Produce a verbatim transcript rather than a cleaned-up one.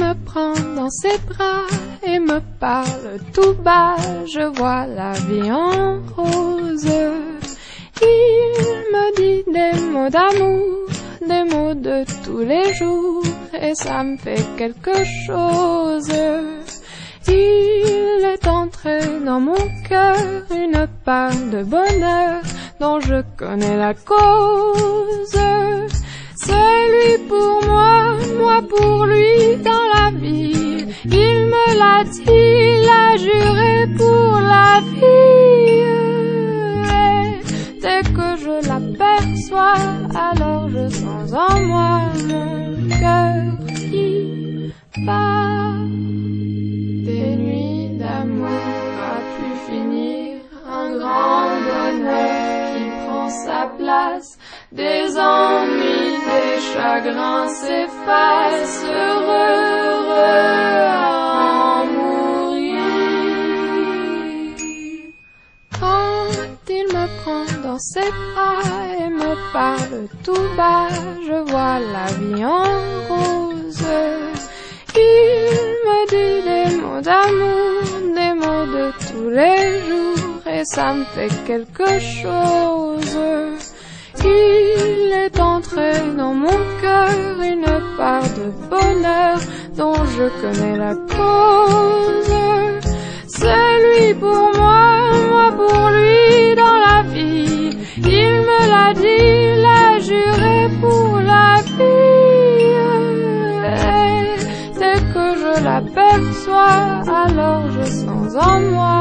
me prend dans ses bras et me parle tout bas. Je vois la vie en rose. Il me dit des mots d'amour, des mots de tous les jours, et ça me fait quelque chose. Il est entré dans mon cœur une part de bonheur dont je connais la cause. C'est lui pour moi, moi pour lui dans la vie. Il me l'a dit, il a juré pour la vie. Et dès que je l'aperçois, alors je sens en moi mon cœur qui bat. Des nuits d'amour a pu finir un grand bonheur qui prend sa place. Des ennuis, des chagrins s'effacent, heureux, heureux à en mourir. Quand il me prend dans ses bras et me parle tout bas, je vois la vie en rose. Il me dit des mots d'amour, des mots de tous les jours, et ça me fait quelque chose. Il est entré dans mon cœur une part de bonheur dont je connais la cause. C'est lui pour moi, moi pour lui dans la vie. Il me l'a dit, il a juré pour la vie. Et dès que je l'aperçois, alors je sens en moi